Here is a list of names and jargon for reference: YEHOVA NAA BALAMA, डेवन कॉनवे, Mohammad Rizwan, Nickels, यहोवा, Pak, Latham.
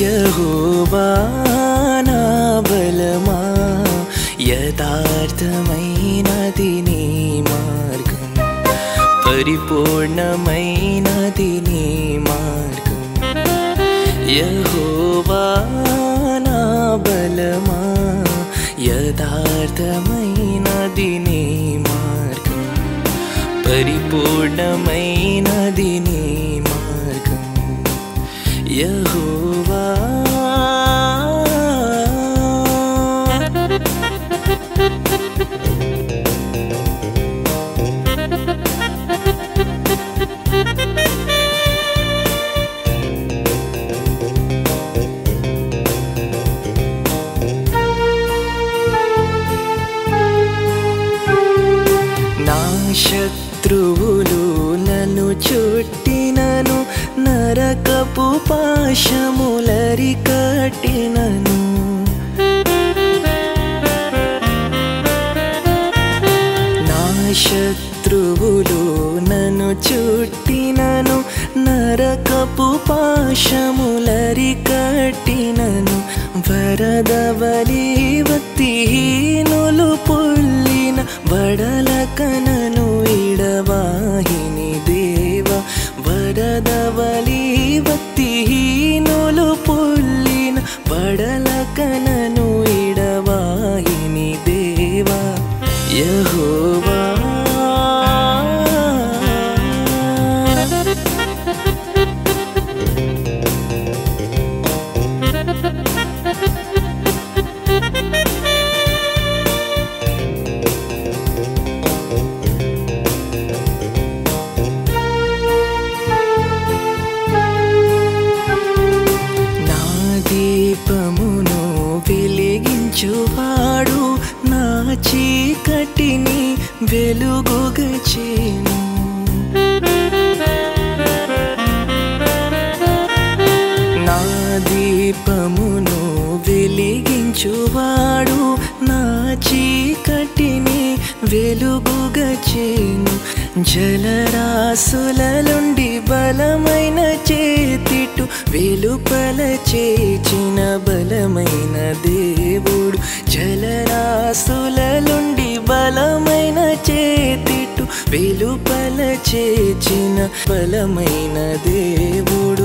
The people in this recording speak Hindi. यहोवा ना बलमा यथार्थमैन तिनी मार्गं परिपूर्णमैन तिनी मार्गं यहोवा ना बलमा यथार्थमैन तिनी मार्गं परिपूर्णमैन तिनी मार्गं यहोवा ना शत्रुवुलु नन्नु चुट्टिननु नरकपु पाशमुलरिकट्टिननु ना शत्रुवुलु नन्नु चुट्टिननु नरकपु पाशमुलरिकट्टिननु वरदवलि भक्तिहीनुलु पुल्लिन वडलकननु इडवाहिनि देव वरदवलि भक्तिहीनुलु पुल्लिन वडलकननु इडवाहिनि देव यहोवा దీపమును వెలిగించువాడు నా చీకటిని వెలుగుగా చేయును నా దీపమును వెలిగించువాడు నా చీకటిని వెలుగుగా చేయును జలరాసులనుండి బలమైన చేతిటు వెలుపల చేచిన బలమైన దేవుడు జలరాసులనుండి బలమైన చేతిటు వెలుపల చేచిన బలమైన దేవుడు